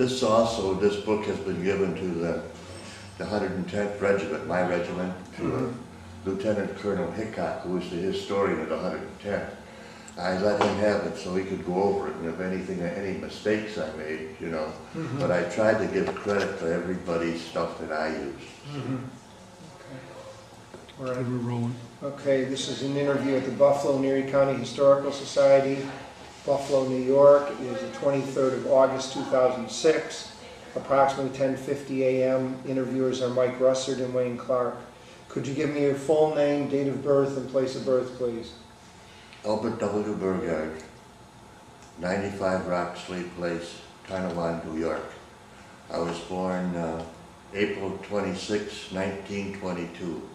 This also, this book has been given to the 110th Regiment, my regiment, to Lieutenant Colonel Hickok, who is the historian of the 110th. I let him have it so he could go over it, and if anything, any mistakes I made, you know. Mm-hmm. But I tried to give credit to everybody's stuff that I used. Mm-hmm. Okay. All right, we're rolling. Okay, this is an interview at the Buffalo Erie County Historical Society, Buffalo, New York. It is the 23rd of August, 2006, approximately 10:50 a.m. Interviewers are Mike Russert and Wayne Clark. Could you give me your full name, date of birth, and place of birth, please? Albert W. Burghardt, 95 Roxley Place, Tonawanda, New York. I was born April 26, 1922.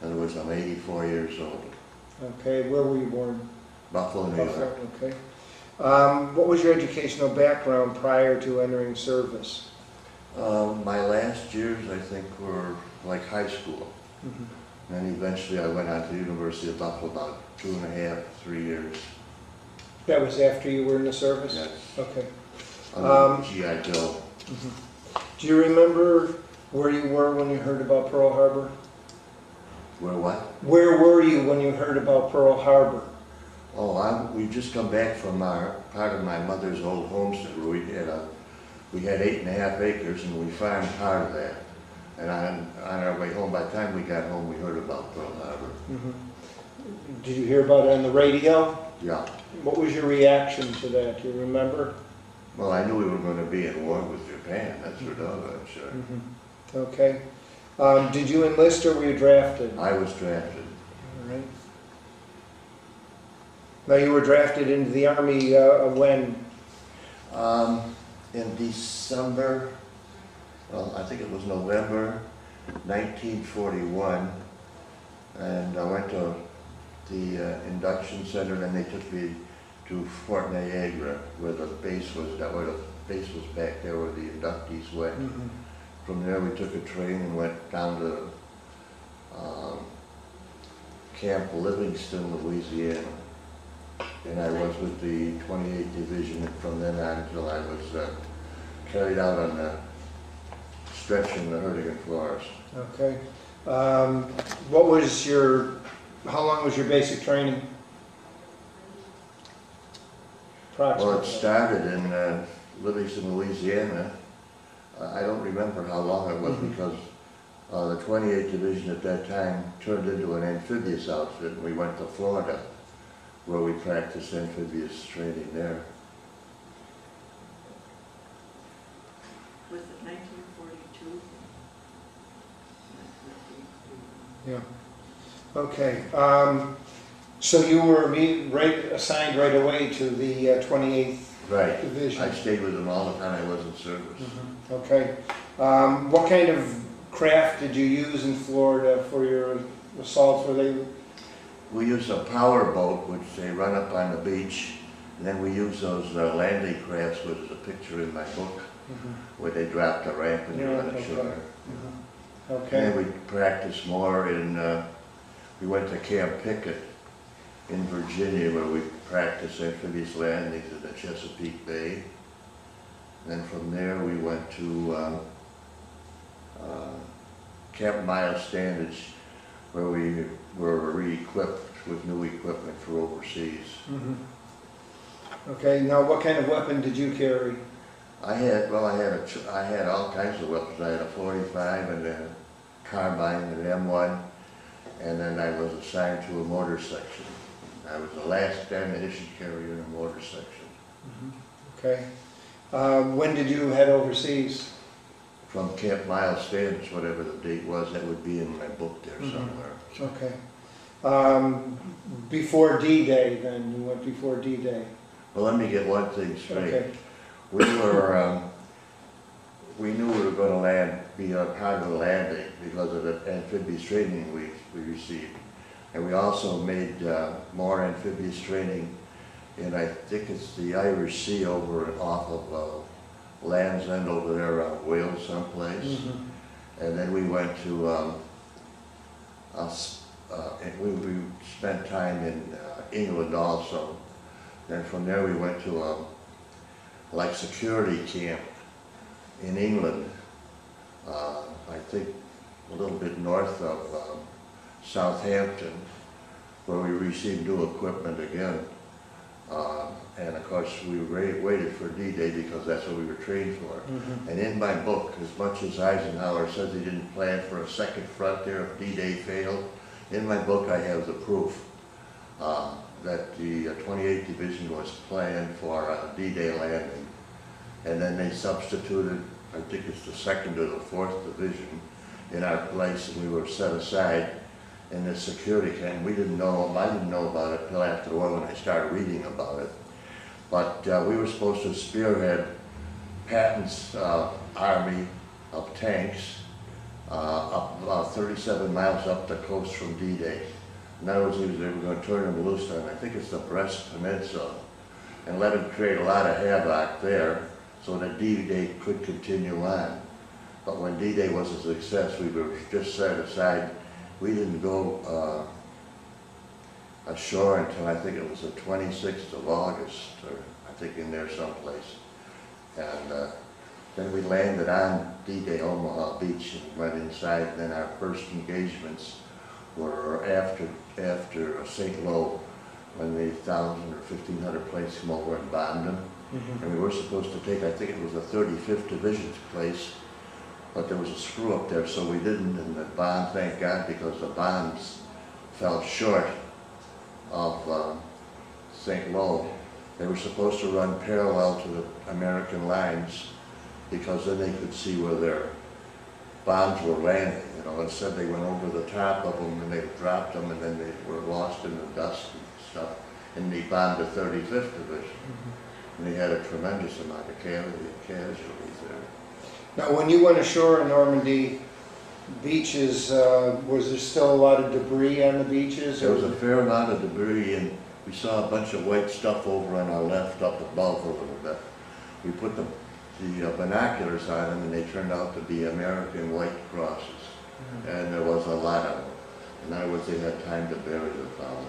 In other words, I'm 84 years old. Okay, where were you born? Buffalo, New York. Okay. What was your educational background prior to entering service? My last years, I think, were like high school. Mm-hmm. And then eventually I went on to the University of Buffalo about 2.5, 3 years. That was after you were in the service? Yes. Okay. G.I. Bill. Mm-hmm. Do you remember where you were when you heard about Pearl Harbor? Where what? Where were you when you heard about Pearl Harbor? Oh, we just come back from part of my mother's old homestead. We had 8.5 acres and we farmed part of that. And on our way home, by the time we got home, we heard about Pearl Harbor. Mm-hmm. Did you hear about it on the radio? Yeah. What was your reaction to that? Do you remember? Well, I knew we were going to be in war with Japan. That's for doggone sure. Mm-hmm. Okay. Did you enlist or were you drafted? I was drafted. All right. Now, you were drafted into the Army when? In December. Well, I think it was November 1941, and I went to the induction center, and they took me to Fort Niagara, where the base was. Back there, where the inductees went. Mm-hmm. From there, we took a train and went down to Camp Livingston, Louisiana, and I was with the 28th Division, and from then on until I was carried out on the stretch in the Hurtgen Forest. Okay. How long was your basic training? Well, it started in Livingston, Louisiana. I don't remember how long it was because the 28th Division at that time turned into an amphibious outfit, and we went to Florida where we practiced amphibious training there. Was it 1942? Yeah. Okay. So you were assigned right away to the 28th Division. Right. I stayed with them all the time I was in service. Mm-hmm. Okay. What kind of craft did you use in Florida for your assaults? We used a power boat, which they run up on the beach, and then we used those landing crafts, which is a picture in my book, where they dropped a ramp and you run ashore. Okay. And then we practiced more in. We went to Camp Pickett in Virginia, where we practiced amphibious landings in the Chesapeake Bay. And then from there we went to Camp Miles Standish, where we were re-equipped with new equipment for overseas. Mm-hmm. Okay. Now, what kind of weapon did you carry? I had all kinds of weapons. I had a .45 and a carbine and an M1. And then I was assigned to a mortar section. I was the last ammunition carrier in a mortar section. Mm-hmm. Okay. When did you head overseas? From Camp Miles Standish, whatever the date was, that would be in my book there somewhere. Okay. Before D-Day, then? You went before D-Day? Well, let me get one thing straight. Okay. We knew we were going to be a part of the landing because of the amphibious training we received. And we also made more amphibious training in, I think it's the Irish Sea off of Land's End over there around Wales someplace. Mm-hmm. And then we went to, we spent time in England also. Then from there we went to like security camp in England, I think a little bit north of Southampton, where we received new equipment again. And of course we waited for D-Day because that's what we were trained for. Mm-hmm. And in my book, as much as Eisenhower says he didn't plan for a second front there if D-Day failed, in my book I have the proof that the 28th Division was planned for a D-Day landing. And then they substituted, I think it's the 2nd or the 4th Division in our place, and we were set aside in the security camp. We didn't know, I didn't know about it until after the war when I started reading about it. But we were supposed to spearhead Patton's army of tanks up 37 miles up the coast from D-Day. In other words, they were going to turn them loose on, I think it's the Brest Peninsula, and let them create a lot of havoc there so that D-Day could continue on. But when D-Day was a success, we were just set aside. We didn't go ashore until I think it was the 26th of August, or I think in there someplace. And then we landed on D-Day, Omaha Beach, and went inside. And then our first engagements were after St. Lo, when the 1,000 or 1,500 planes came over and bombed them. Mm-hmm. And we were supposed to take, I think it was the 35th Division's place, but there was a screw up there, so we didn't. And the bomb, thank God, because the bombs fell short of St. Lo. They were supposed to run parallel to the American lines because then they could see where their bombs were landing. You know, instead they went over the top of them and they dropped them, and then they were lost in the dust and stuff. And they bombed the 35th Division. Mm-hmm. And they had a tremendous amount of casualties there. Now, when you went ashore in Normandy beaches, was there still a lot of debris on the beaches? There was a fair amount of debris, and we saw a bunch of white stuff over on our left up above a little bit. We put the binoculars on them, and they turned out to be American white crosses. Mm-hmm. And there was a lot of them. In other words, they had time to bury the fowl.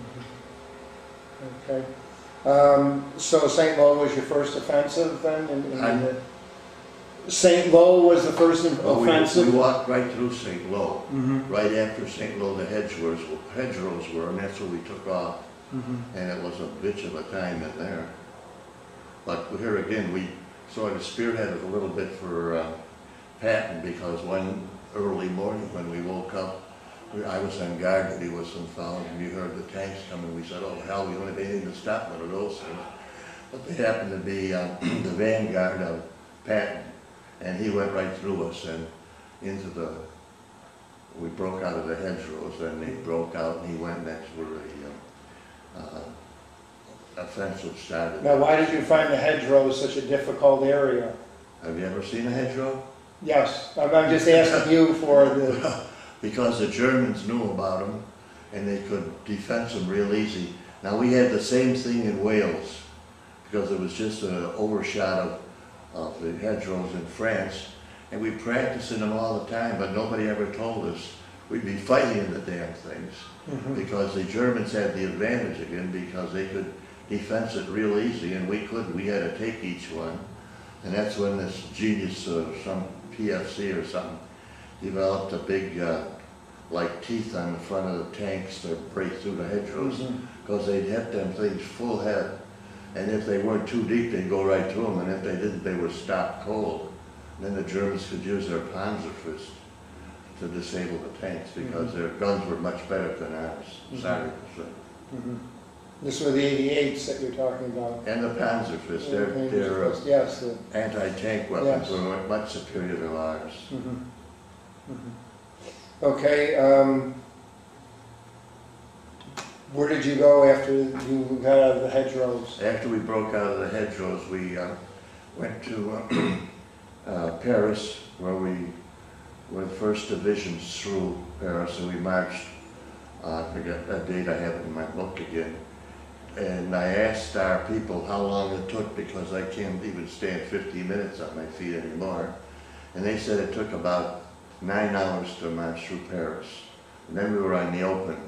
Mm-hmm. Okay. So St. Lo was your first offensive then? St. Lo was the first offensive? We walked right through St. Lo. Mm-hmm. Right after St. Lo, the hedgerows were, and that's where we took off. Mm-hmm. And it was a bitch of a time in there. But here again, we sort of spearheaded a little bit for Patton, because one early morning when we woke up, I was on guard and he was some foul, and we heard the tanks coming. We said, oh hell, we don't have anything to stop one of those things. But they happened to be the vanguard of Patton. And he went right through us and into the, we broke out of the hedgerows, and they broke out, and he went, and that's where the offensive started. Now, why did you find the hedgerows such a difficult area? Have you ever seen a hedgerow? Yes. I'm just asking you for the... Because the Germans knew about them, and they could defense them real easy. Now, we had the same thing in Wales, because it was just an overshot of the hedgerows in France, and we practiced in them all the time, but nobody ever told us. We'd be fighting the damn things, mm-hmm. because the Germans had the advantage again, because they could defense it real easy, and we couldn't. We had to take each one, and that's when this genius, some PFC or something, developed a big, like teeth on the front of the tanks to break through the hedgerows, because mm-hmm. they'd hit them things full head. And if they weren't too deep, they'd go right to them, and if they didn't, they were stopped cold. And then the Germans could use their Panzerfist to disable the tanks, because mm-hmm. their guns were much better than ours. Mm-hmm. Sorry. Mm-hmm. This were the 88s that you're talking about. And the Panzerfist. Their anti-tank weapons yes. were much superior to ours. Mm-hmm. Mm-hmm. Okay. Where did you go after you got out of the hedgerows? After we broke out of the hedgerows, we went to Paris, where we were the first divisions through Paris, and we marched, I forget that date, I have it in my book again. And I asked our people how long it took, because I can't even stand 50 minutes on my feet anymore. And they said it took about 9 hours to march through Paris. And then we were on the open.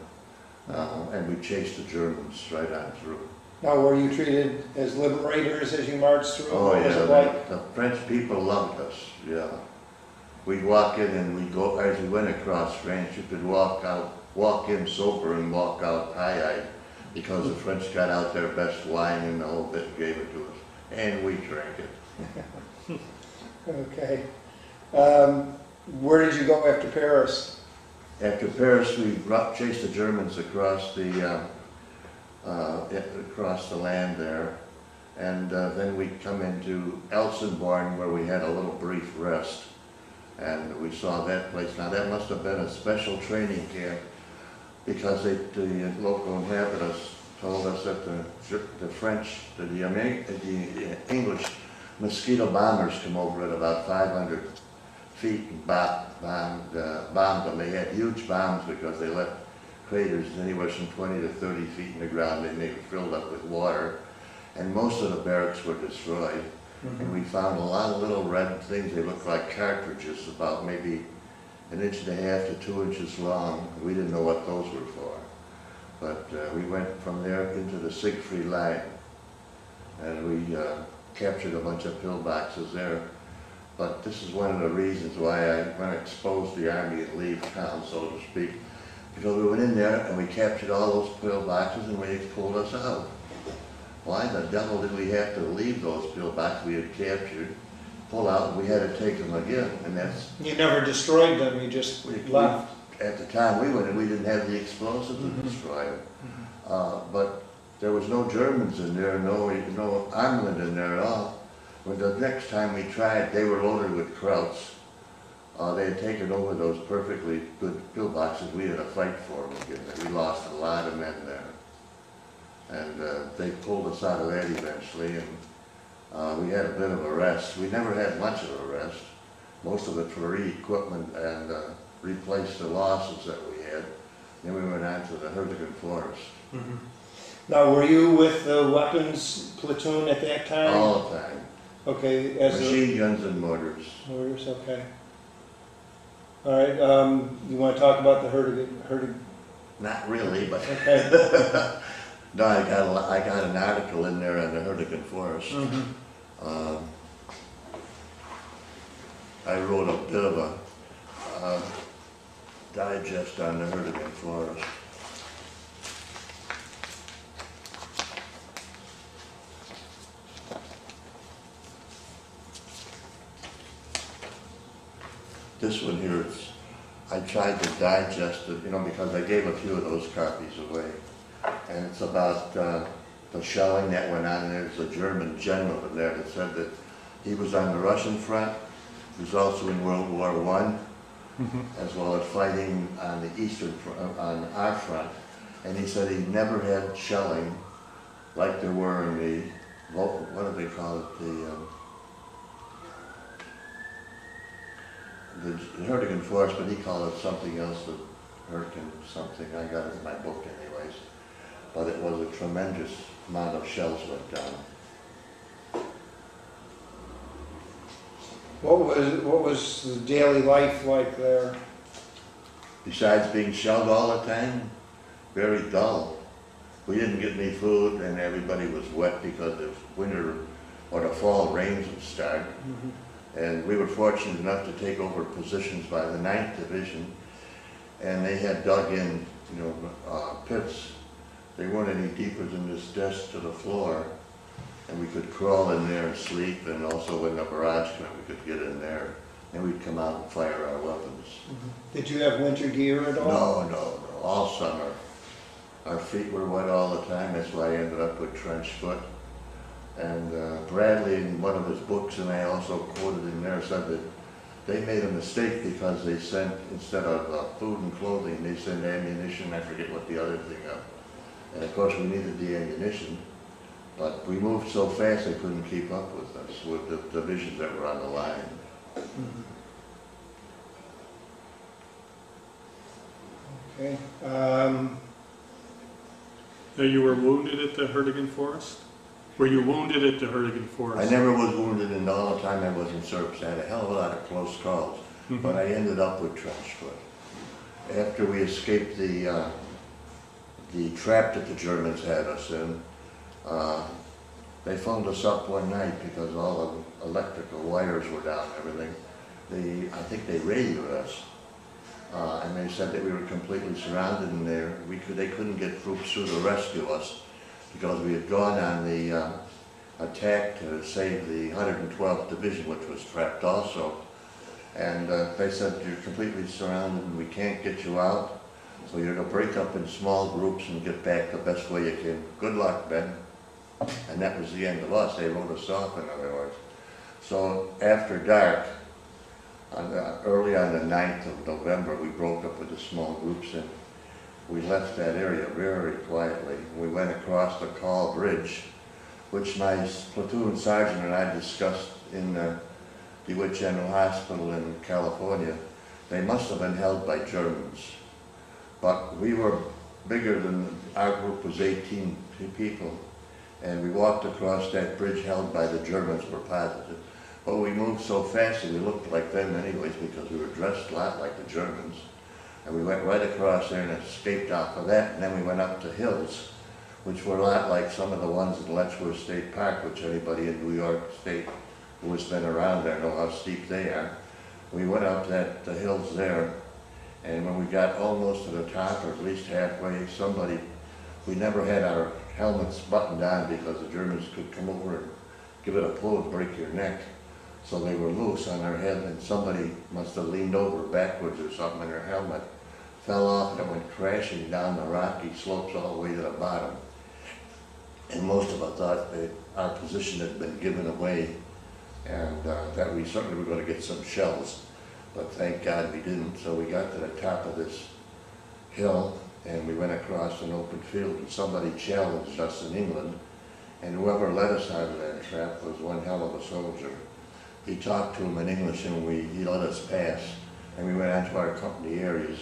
And we chased the Germans right on through. Now, were you treated as liberators as you marched through? Oh, yeah. The French people loved us, yeah. We'd walk in and we'd go, as we went across France, you could walk out, walk in sober and walk out high-eyed, because the French got out their best wine and the whole bit and gave it to us. And we drank it. Okay. Where did you go after Paris? After Paris, we chased the Germans across the land there, and then we come into Elsenborn, where we had a little brief rest, and we saw that place. Now that must have been a special training camp, because the local inhabitants told us that the English mosquito bombers come over at about 500 feet and bombed them. They had huge bombs because they left craters anywhere from 20 to 30 feet in the ground, and they were filled up with water, and most of the barracks were destroyed. Mm-hmm. And we found a lot of little red things. They looked like cartridges, about maybe 1.5 to 2 inches long. We didn't know what those were for, but we went from there into the Siegfried Line, and we captured a bunch of pillboxes there. But this is one of the reasons why I want to expose the army and leave town, so to speak. Because we went in there and we captured all those pillboxes, and they pulled us out. Why the devil did we have to leave those pillboxes we had captured, pull out, and we had to take them again? And that's... You never destroyed them, you just left. At the time we went in, we didn't have the explosives to destroy them. Mm-hmm. But there was no Germans in there, no armament in there at all. But the next time we tried, they were loaded with Krauts. They had taken over those perfectly good pillboxes. We had a fight for them again. We lost a lot of men there. And they pulled us out of that eventually, and we had a bit of a rest. We never had much of a rest. Most of it for re-equipment and replaced the losses that we had. Then we went on to the Hurtgen Forest. Mm-hmm. Now, were you with the weapons platoon at that time? All the time. Okay. As machine guns and mortars. Mortars, okay. All right, you want to talk about the Hurtgen? Not really, but okay. No, I got an article in there on the Hurtgen Forest. Mm-hmm. I wrote a bit of a digest on the Hurtgen Forest. This one here, I tried to digest it, you know, because I gave a few of those copies away. And it's about the shelling that went on. There's a German general in there that said that he was on the Russian front. He was also in World War I, as well as fighting on the Eastern front, on our front. And he said he never had shelling like there were in the, what do they call it, the Hurtgen Forest, but he called it something else, the Hurtgen something. I got it in my book anyways. But it was a tremendous amount of shells went down. What was the daily life like there? Besides being shelled all the time, very dull. We didn't get any food, and everybody was wet because the winter or the fall rains would start. Mm-hmm. And we were fortunate enough to take over positions by the 9th Division, and they had dug in, you know, pits. They weren't any deeper than this desk to the floor, and we could crawl in there and sleep, and also when the barrage came, we could get in there, and we'd come out and fire our weapons. Mm-hmm. Did you have winter gear at all? No, all summer. Our feet were wet all the time, that's why I ended up with trench foot. And Bradley, in one of his books, and I also quoted him there, said that they made a mistake because they sent, instead of food and clothing, they sent ammunition. I forget what the other thing was. And of course, we needed the ammunition, but we moved so fast they couldn't keep up with us, with the divisions that were on the line. Mm-hmm. Okay. Now, you were wounded at the Hurtgen Forest? Were you wounded at the Hurtgen Forest? I never was wounded, and all the time I was in service. I had a hell of a lot of close calls, mm-hmm. but I ended up with trench foot. After we escaped the trap that the Germans had us in, They phoned us up one night because all the electrical wires were down and everything. I think they radioed us, and they said that we were completely surrounded in there. They couldn't get troops through to rescue us because we had gone on the attack to save the 112th Division, which was trapped also. And they said, you're completely surrounded and we can't get you out, so you're going to break up in small groups and get back the best way you can. Good luck, Ben. And that was the end of us. They wrote us off, in other words. So after dark, early on the 9th of November, we broke up with the small groups and we left that area very quietly. We went across the Call Bridge, which my platoon sergeant and I discussed in the DeWitt General Hospital in California. They must have been held by Germans, but we were bigger than, our group was 18 people, and we walked across that bridge held by the Germans, we're positive. But we moved so fast that we looked like them anyways, because we were dressed a lot like the Germans. And we went right across there and escaped off of that, and then we went up to hills, which were a lot like some of the ones in Letchworth State Park, which anybody in New York State who has been around there know how steep they are. We went up the hills there, and when we got almost to the top, or at least halfway, somebody, we never had our helmets buttoned on because the Germans could come over and give it a pull and break your neck. So they were loose on their head, and somebody must have leaned over backwards or something, and their helmet fell off and it went crashing down the rocky slopes all the way to the bottom. And most of us thought that our position had been given away, and that we certainly were going to get some shells, but thank God we didn't. So we got to the top of this hill, and we went across an open field, and somebody challenged us in England, and whoever led us out of that trap was one hell of a soldier. He talked to him in English, and he let us pass, and we went out to our company areas,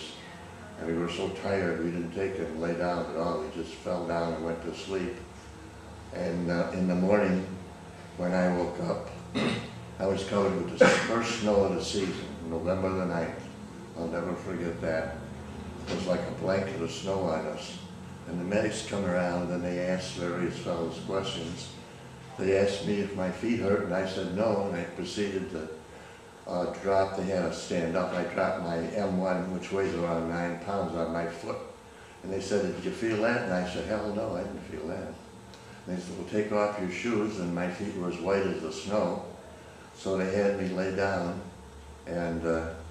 and we were so tired we didn't take it and lay down at all. We just fell down and went to sleep. And in the morning, when I woke up, I was covered with the first snow of the season, November the 9th. I'll never forget that. It was like a blanket of snow on us. And the medics come around, and they asked various fellows questions. They asked me if my feet hurt, and I said no, and I proceeded to drop. They had us stand up. I dropped my M1, which weighs around 9 pounds, on my foot. And they said, did you feel that? And I said, hell no, I didn't feel that. And they said, well, take off your shoes, and my feet were as white as the snow. So they had me lay down and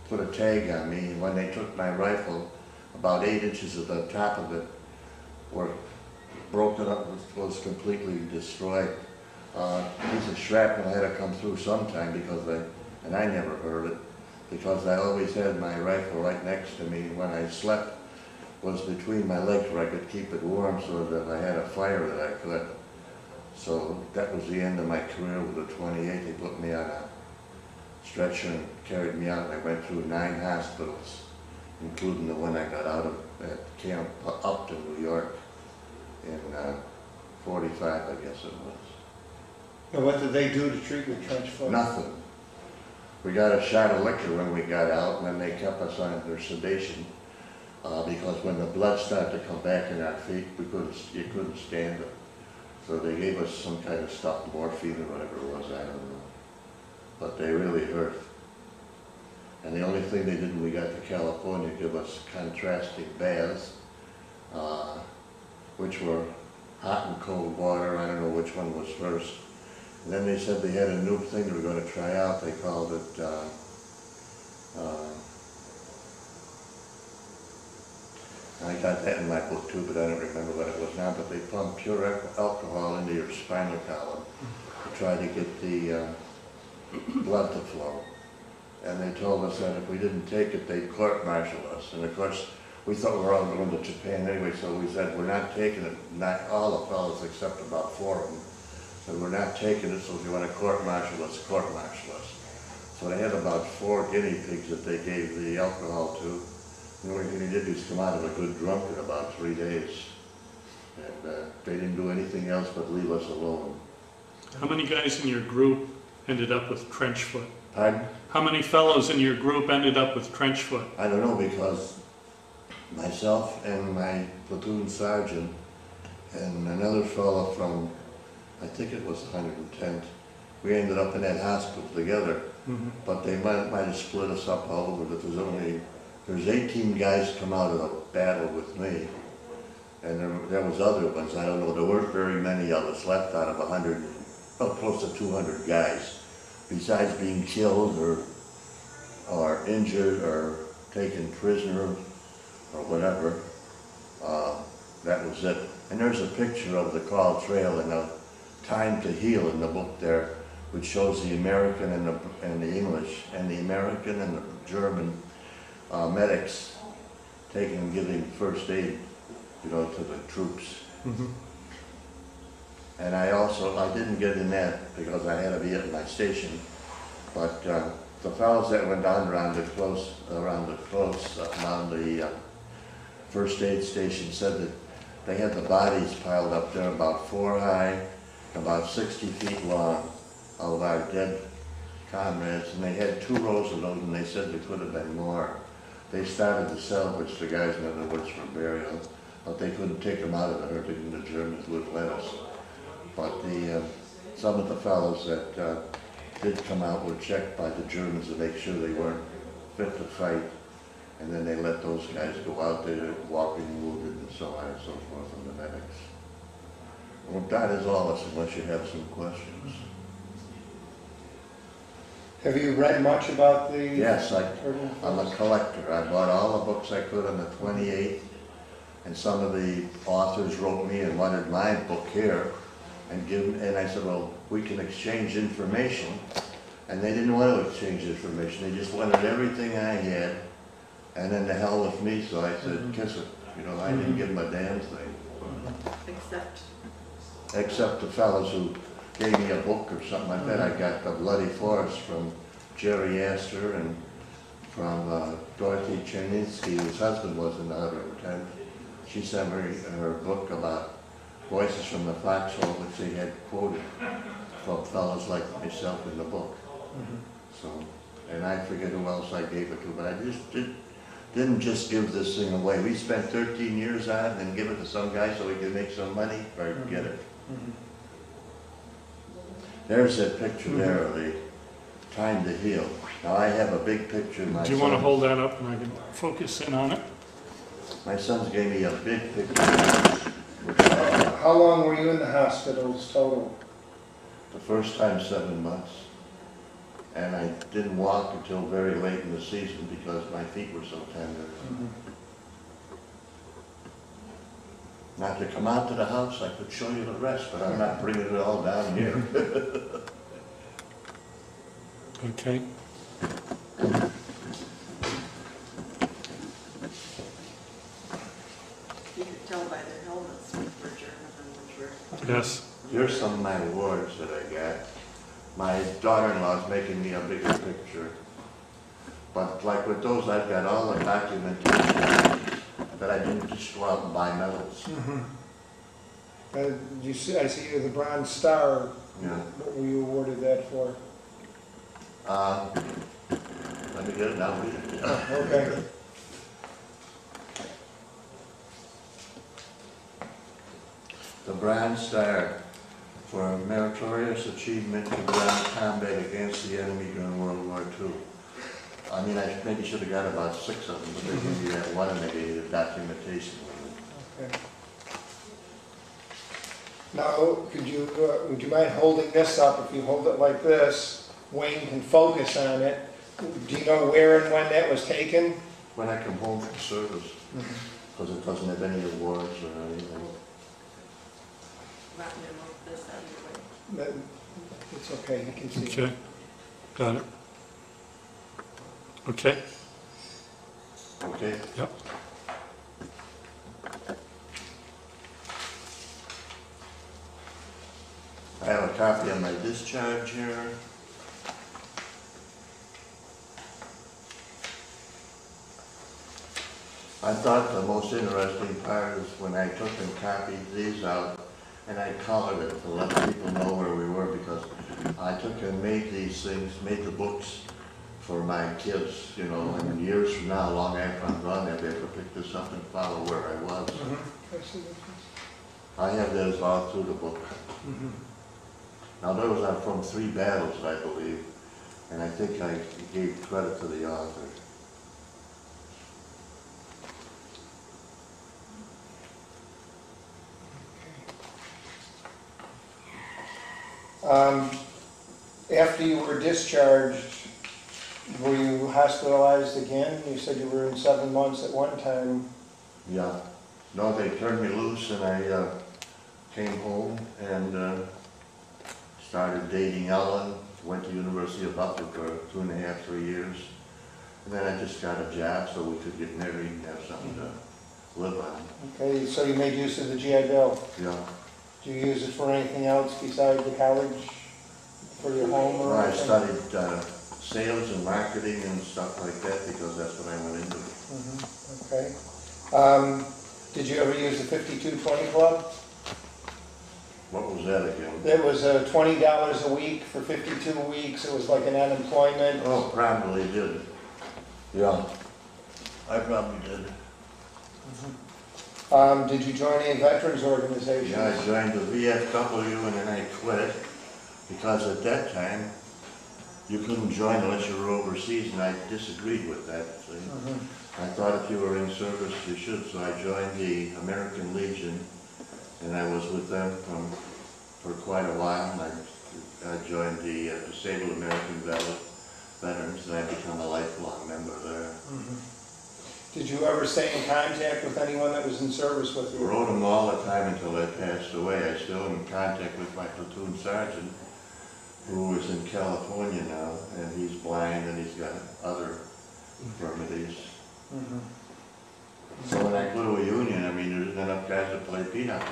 put a tag on me. And when they took my rifle, about 8 inches at the top of it were broken up, was completely destroyed. A piece of shrapnel had to come through sometime, because I never heard it, because I always had my rifle right next to me. When I slept, was between my legs where I could keep it warm, so that if I had a fire that I could. So that was the end of my career with the 28th. They put me on a stretcher and carried me out, and I went through 9 hospitals, including the one I got out of at Camp Upton, New York, in 45, I guess it was. And what did they do to treat with trench foot? Nothing. We got a shot of liquor when we got out, and then they kept us under sedation, because when the blood started to come back in our feet, you couldn't stand it. So they gave us some kind of stuff, morphine or whatever it was, I don't know. But they really hurt. And the only thing they did when we got to California, give us contrasting baths, which were hot and cold water. I don't know which one was first. And then they said they had a new thing they were going to try out. They called it I got that in my book too, but I don't remember what it was now. But they pumped pure alcohol into your spinal column to try to get the blood to flow. And they told us that if we didn't take it, they'd court-martial us. And of course, we thought we were all going to Japan anyway, so we said, we're not taking it. Not all the fellows, except about 4 of them. And we're not taking it, so if you want to court-martial us, court-martial us. So they had about 4 guinea pigs that they gave the alcohol to. And the only thing they did was come out of a good drunk in about 3 days. And they didn't do anything else but leave us alone. How many guys in your group ended up with trench foot? Pardon? How many fellows in your group ended up with trench foot? I don't know, because myself and my platoon sergeant and another fellow from I think it was 110th. We ended up in that hospital together, but they might have split us up all over. But there's 18 guys come out of the battle with me, and there was other ones. I don't know. There weren't very many of us left out of 100, well, close to 200 guys, besides being killed or injured or taken prisoner or whatever. That was it. And there's a picture of the Call Trail and a Time to Heal in the book there, which shows the American and the English, and the American and the German medics taking and giving first aid, you know, to the troops. And I didn't get in that because I had to be at my station, but the fellows that went down around the first aid station said that they had the bodies piled up there about 4 high, about 60 feet long, of our dead comrades, and they had 2 rows of those, and they said there could have been more. They started to salvage the guys in the woods for burial, but they couldn't take them out of the Hurtgen, the Germans wouldn't let us. But some of the fellows that did come out were checked by the Germans to make sure they weren't fit to fight, and then they let those guys go out there walking wounded and so on and so forth from the medics. Well, that is all of us, unless you have some questions. Have you read much about the... Yes, I'm a collector. I bought all the books I could on the 28th, and some of the authors wrote me and wanted my book here, and I said, well, we can exchange information, and they didn't want to exchange information. They just wanted everything I had, and then the hell with me, so I said, kiss it. You know, I didn't give them a damn thing. Except the fellows who gave me a book or something like that. I got the Bloody Forest from Jerry Astor and from Dorothy Cherninsky, whose husband was in the 110th. She sent me her book about voices from the foxhole, which they had quoted from fellows like myself in the book. So, and I forget who else I gave it to, but I just didn't just give this thing away. We spent 13 years on it and give it to some guy so he could make some money or get it. There's that picture there, the Time to Heal. Now I have a big picture. Do you want to hold that up and I can focus in on it? My sons gave me a big picture. How long were you in the hospitals total? The first time 7 months. And I didn't walk until very late in the season because my feet were so tender. Not to come out to the house, I could show you the rest, but I'm not bringing it all down here. Okay. You could tell by their helmets which were German and which were... Yes. Here's some of my awards that I got. My daughter-in-law is making me a bigger picture. But like with those, I've got all the documentation that I didn't just go out and buy medals. I see you with the Bronze Star. Yeah. What were you awarded that for? Let me get it now. Okay. The Bronze Star for meritorious achievement in ground combat against the enemy during World War II. I mean, I maybe should have got about 6 of them, but they gave me that one and they gave me the documentation. Okay. Now, would you mind holding this up? If you hold it like this, Wayne can focus on it. Do you know where and when that was taken? When I come home from service, because it doesn't have any awards or anything. It's okay, you can see it. Okay, got it. Okay. Okay. Yep. I have a copy of my discharge here. I thought the most interesting part is when I took and copied these out and I colored it to let people know where we were, because I took and made these things, made the books for my kids, you know, and years from now, long after I'm gone, they'll be able to pick this up and follow where I was. I have those all through the book. Now those are from three battles, I believe, and I think I gave credit to the author. After you were discharged, were you hospitalized again? You said you were in 7 months at one time. Yeah. No, they turned me loose and I came home and started dating Ellen. Went to University of Buffalo for 2.5, 3 years. And then I just got a job so we could get married and have something to live on. Okay, so you made use of the GI Bill? Yeah. Do you use it for anything else besides the college, for your home or anything? I studied sales and marketing and stuff like that because that's what I went into. Okay. Did you ever use the 5220 Club? What was that again? It was $20 a week for 52 weeks. It was like an unemployment. Oh, probably did. Yeah, I probably did. Did you join any veterans organizations? Yeah, I joined the VFW and then I quit because at that time you couldn't join unless you were overseas, and I disagreed with that. I thought if you were in service you should, so I joined the American Legion and I was with them for quite a while, and I joined the Disabled American Veterans and I became a lifelong member there. Did you ever stay in contact with anyone that was in service with you? I wrote them all the time until they passed away. I still am in contact with my platoon sergeant, who is in California now, and he's blind and he's got other infirmities. So when I go to a union, I mean, there isn't enough guys to play peanut.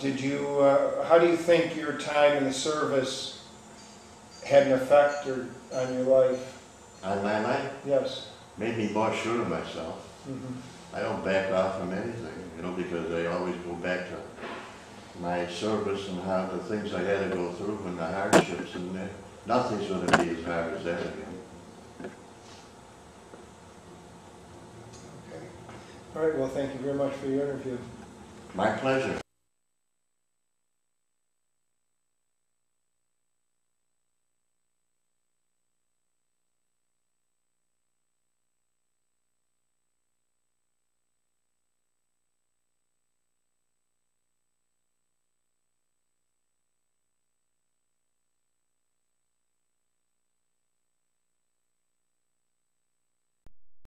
Did you? How do you think your time in the service had an effect on your life? On my life? Yes. Made me more sure of myself. I don't back off from anything, you know, because I always go back to my service and how the things I had to go through and the hardships, and nothing's going to be as hard as that again. Okay. All right, well, thank you very much for your interview. My pleasure.